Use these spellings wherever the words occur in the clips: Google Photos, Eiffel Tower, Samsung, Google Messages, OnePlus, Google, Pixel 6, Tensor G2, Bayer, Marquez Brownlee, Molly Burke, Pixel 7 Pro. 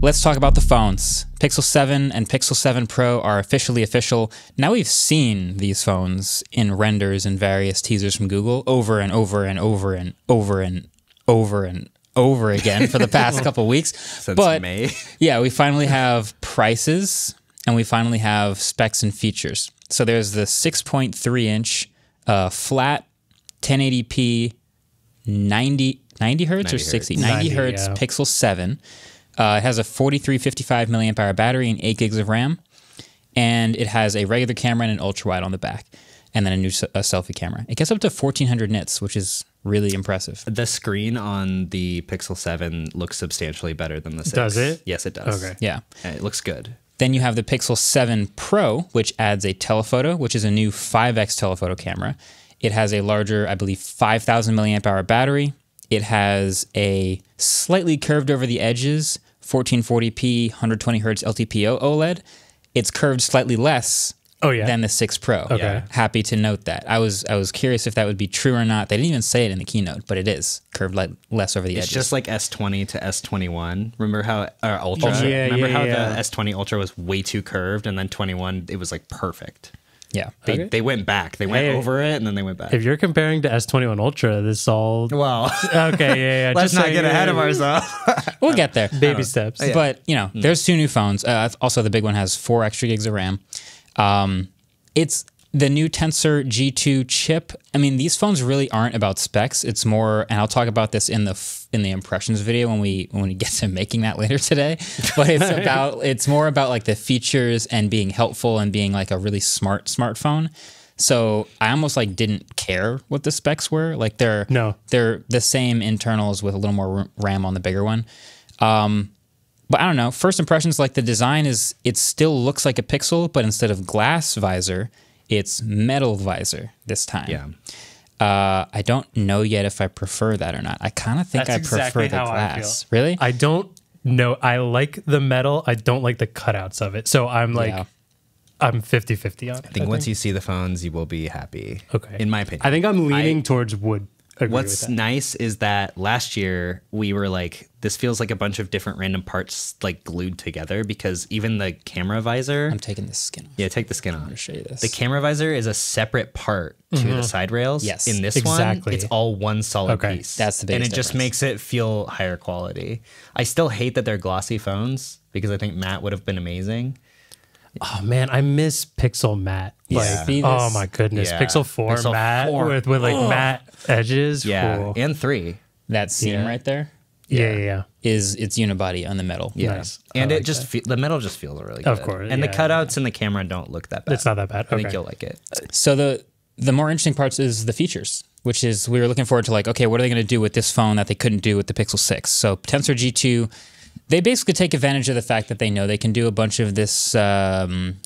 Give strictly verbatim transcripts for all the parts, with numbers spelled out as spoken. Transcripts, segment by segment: Let's talk about the phones. Pixel seven and Pixel seven Pro are officially official. Now we've seen these phones in renders and various teasers from Google over and over and over and over and over and over again for the past couple weeks. Since but, May. Yeah, we finally have prices and we finally have specs and features. So there's the six point three inch uh, flat ten eighty p ninety, ninety hertz ninety or sixty? ninety hertz yeah. Pixel seven. Uh, it has a forty-three fifty-five milliamp hour battery and eight gigs of RAM, and it has a regular camera and an ultra wide on the back, and then a new a selfie camera. It gets up to fourteen hundred nits, which is really impressive. The screen on the Pixel seven looks substantially better than the six. Does it? Yes, it does. Okay. Yeah, and it looks good. Then you have the Pixel seven Pro, which adds a telephoto, which is a new five X telephoto camera. It has a larger, I believe, five thousand milliamp hour battery. It has a slightly curved over the edges, fourteen forty p, one hundred twenty hertz L T P O OLED. It's curved slightly less oh, yeah. than the six Pro. Okay. Yeah. Happy to note that. I was I was curious if that would be true or not. They didn't even say it in the keynote, but it is curved like less over the it's edges. It's just like S twenty to S twenty-one. Remember how uh, Ultra? Ultra. Yeah, Remember yeah, how yeah. the S twenty Ultra was way too curved, and then twenty-one it was like perfect. Yeah, they, okay. they went back. They went hey, over it, and then they went back. If you're comparing to S twenty-one Ultra, this all well, okay, yeah, yeah. Let's just not so get ahead know. of ourselves. We'll get there, baby steps. Yeah. But you know, there's two new phones. Uh, also, the big one has four extra gigs of RAM. Um, it's the new Tensor G two chip. I mean, these phones really aren't about specs. It's more, and I'll talk about this in the f in the impressions video when we when we get to making that later today. But it's about it's more about like the features and being helpful and being like a really smart smartphone. So I almost like didn't care what the specs were. Like they're no. they're the same internals with a little more RAM on the bigger one. Um, But I don't know. First impressions, like the design is, it still looks like a Pixel, but instead of glass visor, it's metal visor this time. Yeah. Uh, I don't know yet if I prefer that or not. I kind of think That's I exactly prefer the glass. I really? I don't know. I like the metal. I don't like the cutouts of it. So I'm like, yeah. I'm fifty fifty on it. I think I once think. you see the phones, you will be happy. Okay. In my opinion. I think I'm leaning I, towards wood. What's nice is that last year we were like, this feels like a bunch of different random parts like glued together, because even the camera visor. I'm taking the skin off. Yeah, take the skin off. I'm gonna show you this. The camera visor is a separate part to mm-hmm. the side rails. Yes. In this exactly. one, it's all one solid okay. piece. That's the biggest And it difference. just makes it feel higher quality. I still hate that they're glossy phones, because I think matte would have been amazing. Oh man, I miss Pixel matte. Like, yeah. oh my goodness, yeah. Pixel four Pixel matte four. with with like oh. matte edges. Yeah, cool. and three. That seam yeah. right there. Yeah. yeah, yeah, is it's unibody on the metal. Yes, yeah. and I it like just fe the metal just feels really good. Of course, and yeah, the cutouts in yeah. the camera don't look that bad. It's not that bad. Okay. I think you'll like it. So the the more interesting parts is the features, which is we were looking forward to like, okay, what are they going to do with this phone that they couldn't do with the Pixel six? So Tensor G two. They basically take advantage of the fact that they know they can do a bunch of this um,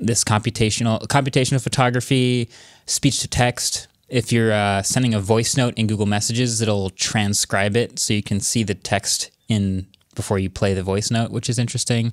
this computational computational photography, speech to text. If you're uh, sending a voice note in Google Messages, it'll transcribe it so you can see the text in before you play the voice note, which is interesting.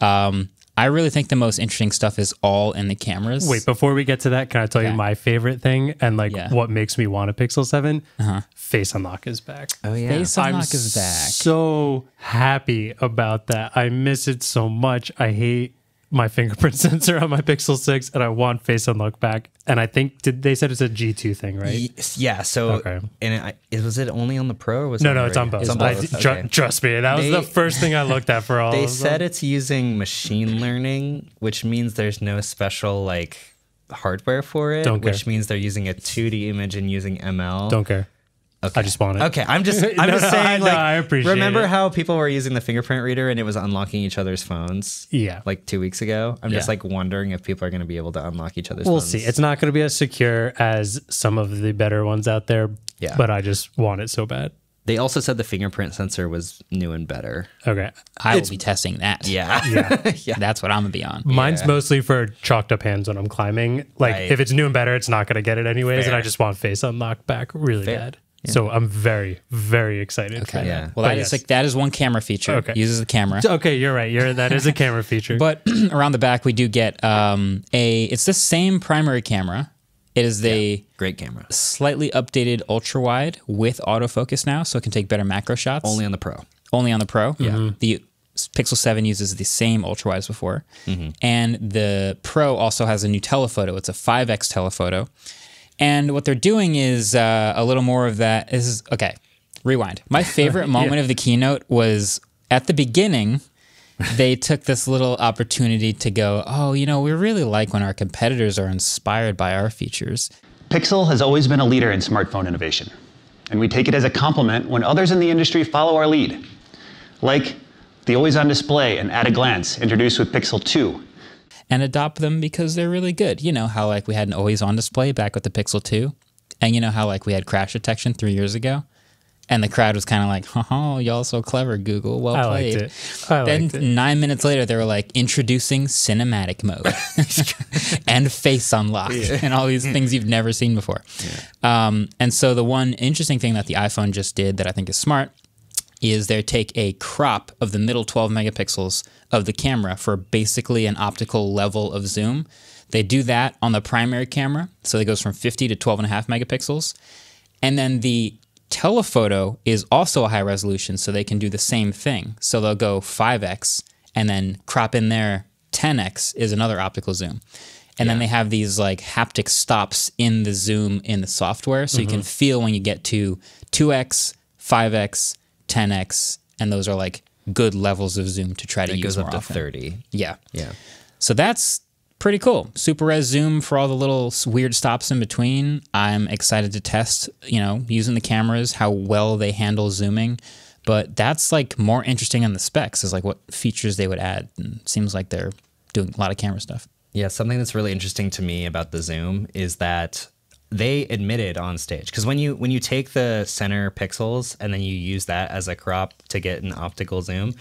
Um, I really think the most interesting stuff is all in the cameras. Wait, before we get to that, can I tell yeah. you my favorite thing and like yeah. what makes me want a Pixel seven? Uh-huh. Face Unlock is back. Oh yeah, Face Unlock I'm is back. So happy about that. I miss it so much. I hate my fingerprint sensor on my Pixel six, and I want Face Unlock back. And I think did, they said it's a G two thing, right? Yeah. So okay. and it, was it only on the Pro? Or was no, it no, it's on both. It's on both. I, okay. tr trust me, that they, was the first thing I looked at for all. They of said them. it's using machine learning, which means there's no special like hardware for it. Don't care. Which means they're using a two D image and using M L. Don't care. Okay. I just want it. Okay, I'm just I'm no, just no, saying I, like no, I appreciate remember it. how people were using the fingerprint reader and it was unlocking each other's phones? Yeah. Like two weeks ago. I'm yeah. just like wondering if people are going to be able to unlock each other's we'll phones. We'll see. It's not going to be as secure as some of the better ones out there, yeah. but I just want it so bad. They also said the fingerprint sensor was new and better. Okay. I it's, will be testing that. Yeah. yeah. yeah. That's what I'm going to be on. Mine's yeah. mostly for chalked up hands when I'm climbing. Like right. if it's new and better, it's not going to get it anyways. Fair. And I just want Face Unlocked back really Fair. bad. Yeah. So I'm very, very excited. Okay. For yeah. That. Well, that yes. is like that is one camera feature. Okay. Uses the camera. Okay, you're right. You're that is a camera feature. But around the back, we do get um, a. It's the same primary camera. It is the yeah. great camera. Slightly updated ultra wide with autofocus now, so it can take better macro shots. Only on the Pro. Only on the Pro? Yeah. Mm-hmm. The Pixel seven uses the same ultra wide as before. Mm-hmm. And the Pro also has a new telephoto. It's a five X telephoto. And what they're doing is uh, a little more of that. This is, okay, rewind. My favorite moment yeah. of the keynote was at the beginning. They took this little opportunity to go, oh, you know, we really like when our competitors are inspired by our features. Pixel has always been a leader in smartphone innovation, and we take it as a compliment when others in the industry follow our lead. Like the always-on display and at-a-glance introduced with Pixel two. And adopt them because they're really good. You know how like we had an always-on display back with the Pixel two, and you know how like we had crash detection three years ago? And the crowd was kind of like, oh, y'all so clever, Google. Well played. I liked it. I liked it. Then nine minutes later, they were like, introducing cinematic mode and face unlock yeah. and all these things you've never seen before. Yeah. Um, and so the one interesting thing that the iPhone just did that I think is smart is they take a crop of the middle twelve megapixels of the camera for basically an optical level of zoom. They do that on the primary camera. So it goes from fifty to twelve and a half megapixels. And then the telephoto is also a high resolution, so they can do the same thing. So they'll go five X and then crop in there. ten X is another optical zoom. And yeah. then they have these like haptic stops in the zoom in the software. So mm-hmm. you can feel when you get to two X, five X, ten X, and those are like good levels of zoom to try to it use more often. It goes up to thirty. Yeah. Yeah. So that's pretty cool. Super res zoom for all the little weird stops in between. I'm excited to test, you know, using the cameras, how well they handle zooming. But that's like more interesting on the specs is like what features they would add. And it seems like they're doing a lot of camera stuff. Yeah, something that's really interesting to me about the zoom is that they admitted on stage, because when you when you take the center pixels and then you use that as a crop to get an optical zoom,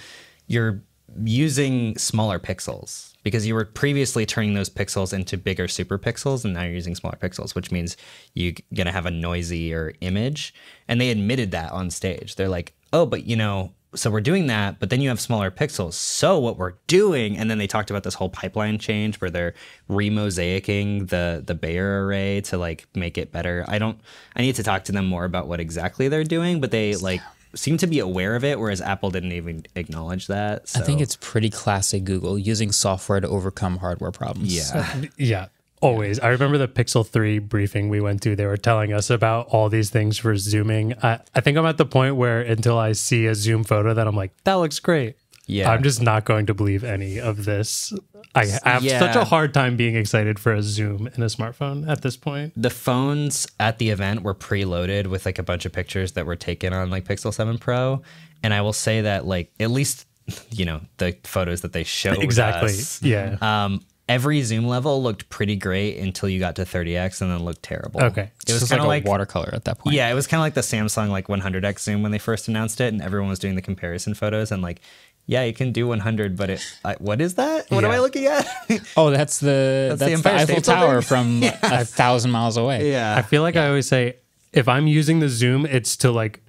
you're using smaller pixels, because you were previously turning those pixels into bigger super pixels, and now you're using smaller pixels, which means you're going to have a noisier image. And they admitted that on stage. They're like, oh, but you know, so we're doing that, but then you have smaller pixels. So what we're doing, and then they talked about this whole pipeline change where they're remosaicing the the Bayer array to like make it better. I don't, I need to talk to them more about what exactly they're doing, but they like seem to be aware of it, whereas Apple didn't even acknowledge that. So. I think it's pretty classic Google, using software to overcome hardware problems. Yeah, yeah, always. I remember the Pixel three briefing we went to. They were telling us about all these things for zooming. I, I think I'm at the point where until I see a zoom photo that I'm like, that looks great. Yeah, I'm just not going to believe any of this. I have yeah. such a hard time being excited for a zoom in a smartphone at this point. The phones at the event were preloaded with like a bunch of pictures that were taken on like Pixel seven Pro. And I will say that like, at least, you know, the photos that they showed exactly. us, yeah. Um, every zoom level looked pretty great until you got to thirty X and then looked terrible. Okay. It was kind of like, like watercolor at that point. Yeah, it was kind of like the Samsung like one hundred X zoom when they first announced it, and everyone was doing the comparison photos and like, yeah, you can do one hundred, but it, I, what is that? What yeah. am I looking at? Oh, that's the, that's that's the, the Eiffel Tower from yeah. a thousand miles away. Yeah, I feel like yeah. I always say, if I'm using the zoom, it's to like,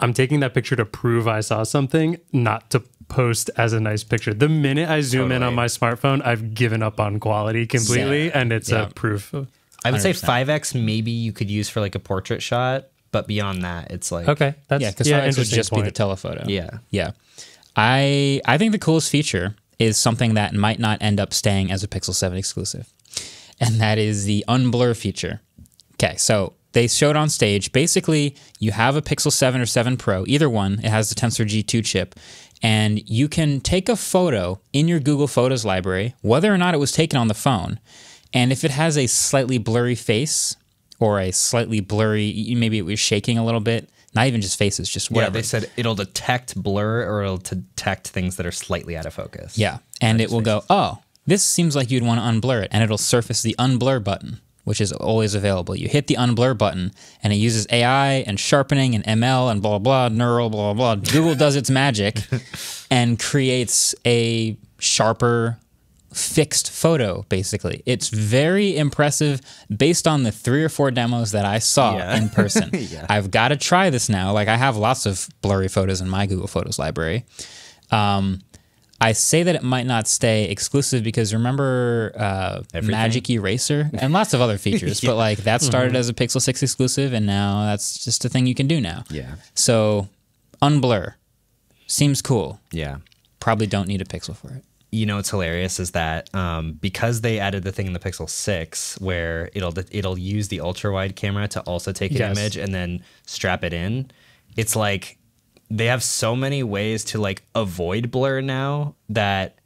I'm taking that picture to prove I saw something, not to post as a nice picture. The minute I zoom totally. in on my smartphone, I've given up on quality completely, yeah. and it's yeah. a proof. one hundred percent. I would say five X maybe you could use for like a portrait shot, but beyond that, it's like... Okay, that's yeah, because yeah, five X would just point. be the telephoto. Yeah. Yeah. I I think the coolest feature is something that might not end up staying as a Pixel seven exclusive, and that is the unblur feature. Okay, so they showed on stage, basically you have a Pixel seven or seven Pro, either one, it has the Tensor G two chip, and you can take a photo in your Google Photos library, whether or not it was taken on the phone, and if it has a slightly blurry face or a slightly blurry, maybe it was shaking a little bit, not even just faces, just whatever. Yeah, they said it'll detect blur or it'll detect things that are slightly out of focus. Yeah, and it will faces. go, oh, this seems like you'd want to unblur it, and it'll surface the unblur button, which is always available. You hit the unblur button, and it uses A I and sharpening and M L and blah, blah, neural, blah, blah. Google does its magic and creates a sharper, fixed photo, basically. It's very impressive based on the three or four demos that I saw yeah. in person. yeah. I've got to try this now. Like, I have lots of blurry photos in my Google Photos library. Um, I say that it might not stay exclusive because remember uh, Magic Eraser and lots of other features, yeah. but like that started mm-hmm. as a Pixel six exclusive, and now that's just a thing you can do now. Yeah. So, unblur. Seems cool. Yeah. Probably don't need a Pixel for it. You know what's hilarious is that um, because they added the thing in the Pixel six where it'll it'll use the ultra wide camera to also take an yes. image and then strap it in. It's like they have so many ways to like avoid blur now that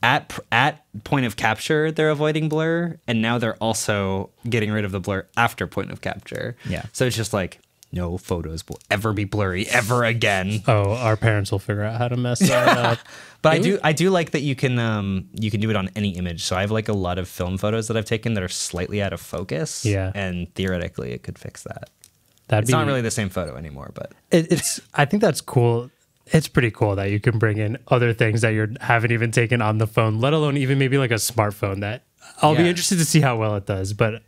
at at point of capture they're avoiding blur, and now they're also getting rid of the blur after point of capture. Yeah. So it's just like, no photos will ever be blurry ever again. Oh, our parents will figure out how to mess that up. But I do, I do like that you can, um, you can do it on any image. So I have like a lot of film photos that I've taken that are slightly out of focus. Yeah, and theoretically it could fix that. That'd it's be, not really the same photo anymore, but it, it's. I think that's cool. It's pretty cool that you can bring in other things that you haven't even taken on the phone, let alone even maybe like a smartphone. That I'll yeah. be interested to see how well it does, but.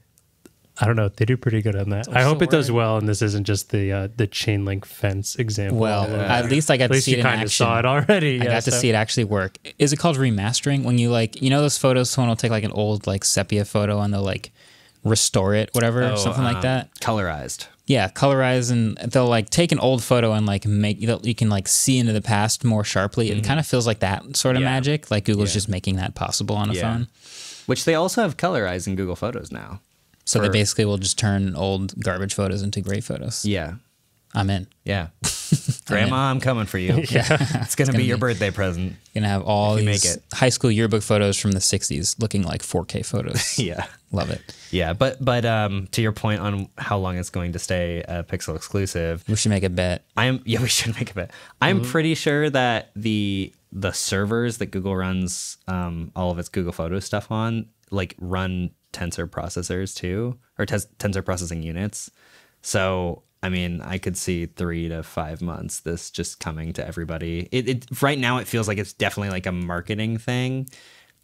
I don't know. They do pretty good on that. I hope it does well, and this isn't just the uh, the chain link fence example. Well, uh, at least I got to see it in action. At least you kind of saw it already. I got to see it actually work. Is it called remastering? When you like, you know, those photos, someone will take like an old like sepia photo and they'll like restore it, whatever, oh, something um, like that. Colorized. Yeah, colorized, and they'll like take an old photo and like make you can like see into the past more sharply. Mm-hmm. It kind of feels like that sort of yeah. magic. Like Google's yeah. just making that possible on a yeah. phone, which they also have colorized in Google Photos now. So they basically will just turn old garbage photos into great photos. Yeah. I'm in. Yeah. Grandma, I'm, I'm coming for you. Yeah. It's going to be your birthday present. You're going to have all these make it. high school yearbook photos from the sixties looking like four K photos. Yeah. Love it. Yeah. But but um, to your point on how long it's going to stay uh, Pixel exclusive. We should make a bet. I'm Yeah, we should make a bet. I'm mm-hmm. pretty sure that the, the servers that Google runs um, all of its Google Photos stuff on, like run... Tensor processors too, or tes tensor processing units. So I mean, I could see three to five months this just coming to everybody. It, it right now it feels like it's definitely like a marketing thing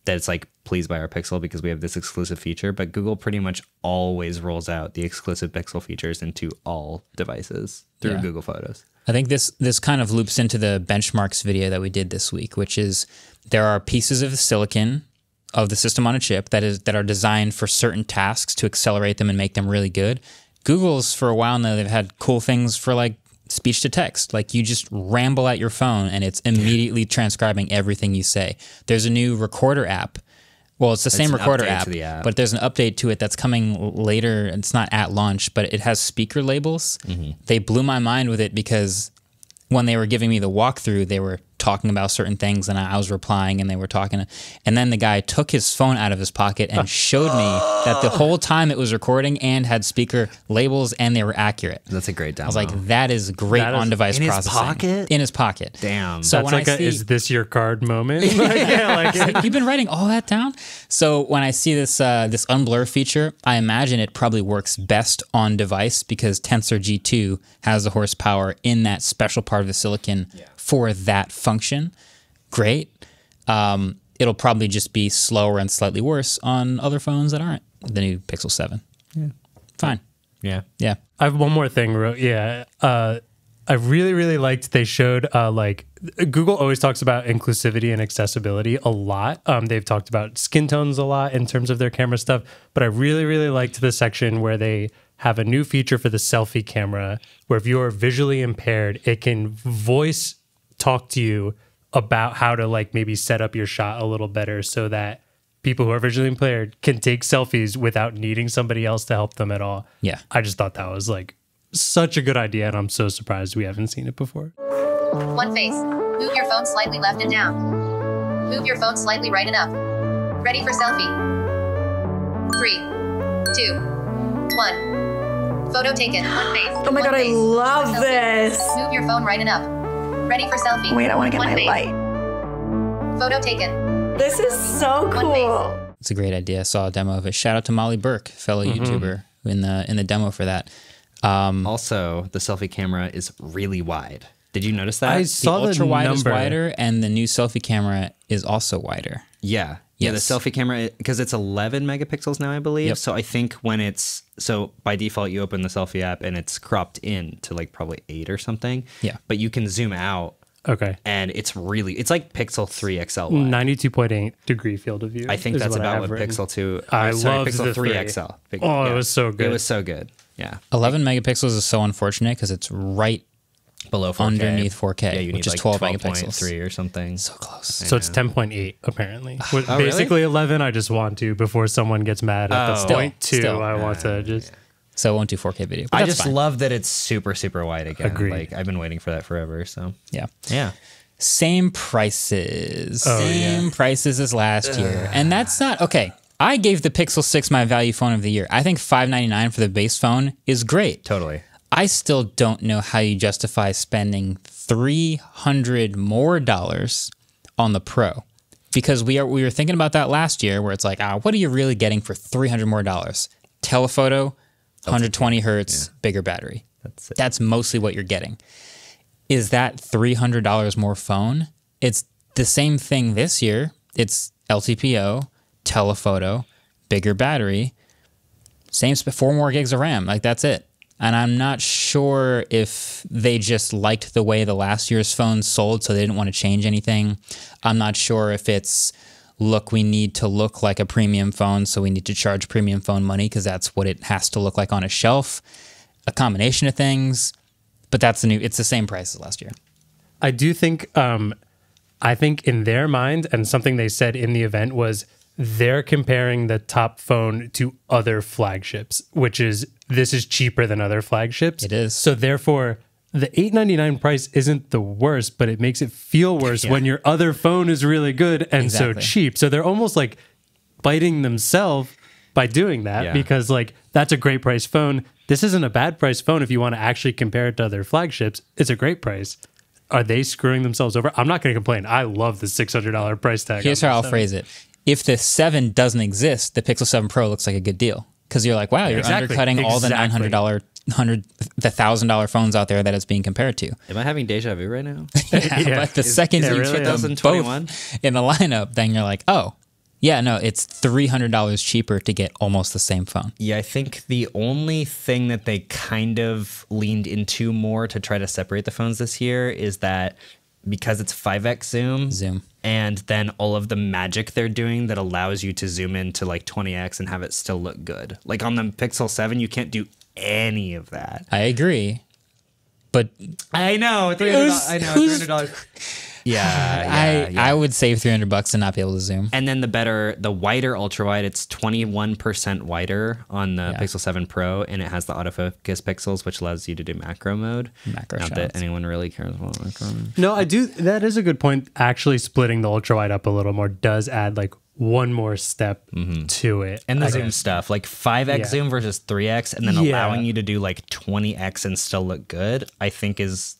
that it's like, please buy our Pixel because we have this exclusive feature. But Google pretty much always rolls out the exclusive Pixel features into all devices through yeah. Google Photos. I think this this kind of loops into the benchmarks video that we did this week, which is there are pieces of silicon of the system on a chip that is that are designed for certain tasks to accelerate them and make them really good. Google's for a while now, they've had cool things for like speech to text. Like you just ramble at your phone and it's immediately transcribing everything you say. There's a new recorder app. Well, it's the same recorder app, but there's an update to it that's coming later. It's not at launch, but it has speaker labels. Mm-hmm. They blew my mind with it because when they were giving me the walkthrough, they were talking about certain things and I was replying and they were talking. And then the guy took his phone out of his pocket and showed me that the whole time it was recording and had speaker labels and they were accurate. That's a great demo. I was like, that is great on-device processing. In his pocket? In his pocket. Damn. So that's when like I a, see, is this your card moment? Like, yeah, like, like, you've been writing all that down? So when I see this, uh, this unblur feature, I imagine it probably works best on-device because Tensor G two has the horsepower in that special part of the silicon yeah. for that function. Great. Um, it'll probably just be slower and slightly worse on other phones that aren't the new Pixel seven. Yeah. Fine. Yeah. Yeah. I have one more thing. Yeah. Uh, I really, really liked they showed uh, like Google always talks about inclusivity and accessibility a lot. Um, they've talked about skin tones a lot in terms of their camera stuff. But I really, really liked the section where they have a new feature for the selfie camera where if you're visually impaired, it can voice talk to you about how to like maybe set up your shot a little better so that people who are visually impaired can take selfies without needing somebody else to help them at all. Yeah. I just thought that was like such a good idea and I'm so surprised we haven't seen it before. One face. Move your phone slightly left and down. Move your phone slightly right and up. Ready for selfie. Three, two, one. Photo taken. One face. Oh my god, I love this. Move your phone right and up. Ready for selfie. Wait, I want to get my light. Photo taken. This is so cool. It's a great idea. I saw a demo of it. Shout out to Molly Burke, fellow mm-hmm. YouTuber, in the in the demo for that. Um, also, the selfie camera is really wide. Did you notice that? I saw the ultra wide is wider, and the new selfie camera is also wider. Yeah. Yeah, yes. The selfie camera, because it's eleven megapixels now, I believe. Yep. So I think when it's, so by default, you open the selfie app and it's cropped in to like probably eight or something. Yeah. But you can zoom out. Okay. And it's really, it's like Pixel three X L. ninety-two point eight degree field of view. I think that's about what Pixel two, I love Pixel three X L. Oh, yeah. It was so good. It was so good. Yeah. eleven megapixels is so unfortunate because it's right below four K. Underneath four K, yeah, you which need is like twelve point three or something. So close. So it's ten point eight apparently. Oh, basically really? eleven. I just want to before someone gets mad at oh, the point two. Still. I want to just. Yeah. So it won't do four K video. But I just fine. love that it's super super wide again. Agreed. Like I've been waiting for that forever. So yeah, yeah. Same prices. Oh, Same yeah. prices as last Ugh. year, and that's not okay. I gave the Pixel six my value phone of the year. I think five ninety-nine for the base phone is great. Totally. I still don't know how you justify spending three hundred dollars more dollars on the Pro, because we are we were thinking about that last year, where it's like, ah, what are you really getting for three hundred dollars more dollars? Telephoto, one hundred twenty hertz, yeah. bigger battery. That's it. That's mostly what you're getting. Is that three hundred dollars more phone? It's the same thing this year. It's L T P O, telephoto, bigger battery, same four more gigs of RAM. Like that's it. And I'm not sure if they just liked the way the last year's phone sold, so they didn't want to change anything. I'm not sure if it's, look, we need to look like a premium phone, so we need to charge premium phone money because that's what it has to look like on a shelf. A combination of things. But that's the new, it's the same price as last year. I do think, um, I think in their mind, and something they said in the event was they're comparing the top phone to other flagships, which is, this is cheaper than other flagships. It is. So therefore, the eight ninety-nine price isn't the worst, but it makes it feel worse yeah. when your other phone is really good and exactly. so cheap. So they're almost like biting themselves by doing that yeah. because like, that's a great price phone. This isn't a bad price phone if you want to actually compare it to other flagships. It's a great price. Are they screwing themselves over? I'm not going to complain. I love the six hundred dollar price tag. Here's how I'll phrase it. If the seven doesn't exist, the Pixel seven Pro looks like a good deal. Because you're like, wow, you're exactly. undercutting exactly. all the nine hundred dollar, one hundred, the one thousand dollar phones out there that it's being compared to. Am I having deja vu right now? yeah, yeah. But the Is, second you really get them both in the lineup, then you're like, oh. Yeah, no, it's three hundred dollars cheaper to get almost the same phone. Yeah, I think the only thing that they kind of leaned into more to try to separate the phones this year is that because it's five X zoom, zoom, and then all of the magic they're doing that allows you to zoom in to like twenty X and have it still look good. Like on the Pixel seven, you can't do any of that. I agree. But I know, three hundred dollars. I know, three hundred dollars. Yeah, yeah, I yeah. I would save three hundred bucks and not be able to zoom. And then the better, the wider ultra wide, it's twenty one percent wider on the yeah. Pixel seven Pro, and it has the autofocus pixels, which allows you to do macro mode. Macro Not shots. that anyone really cares about macro mode. No, I do. That is a good point. Actually, splitting the ultra wide up a little more does add like one more step mm-hmm. to it. And the I zoom guess. stuff, like five X yeah. zoom versus three X, and then yeah. allowing you to do like twenty X and still look good, I think is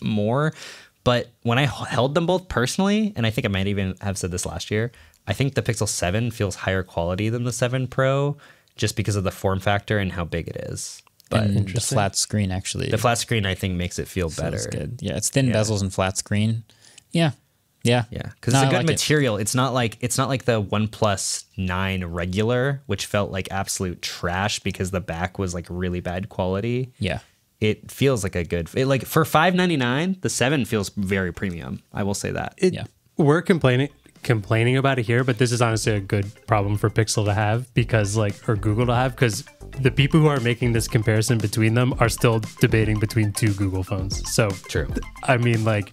more. But when I held them both personally, and I think I might even have said this last year, I think the Pixel seven feels higher quality than the seven Pro just because of the form factor and how big it is. But and the flat screen, actually. The flat screen, I think, makes it feel Feels better. Good. Yeah, it's thin yeah. bezels and flat screen. Yeah. Yeah. Yeah. Because no, it's a good like material. It. It's not like it's not like the OnePlus nine regular, which felt like absolute trash because the back was like really bad quality. Yeah. It feels like a good, it, like for five ninety-nine, the seven feels very premium. I will say that. It, yeah. We're complaining complaining about it here, but this is honestly a good problem for Pixel to have, because like, or Google to have, because the people who are making this comparison between them are still debating between two Google phones. So true. I mean, like,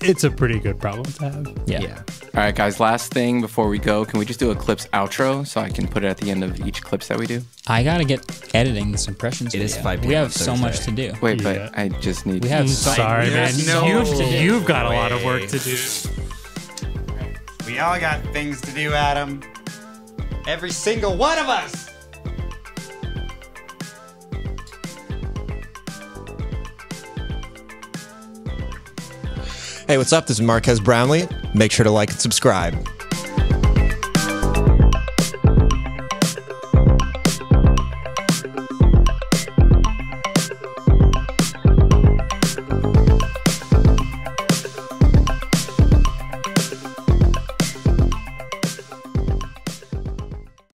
it's a pretty good problem to have. Yeah. yeah. All right, guys, last thing before we go, can we just do a clips outro so I can put it at the end of each clips that we do? I got to get editing this impressions It video. is five P M We have so much to do. Wait, yeah. but I just need... We have so Sorry, we man. Have no you've, you've got a lot of work to do. We all got things to do, Adam. Every single one of us. Hey, what's up? This is Marquez Brownlee. Make sure to like and subscribe.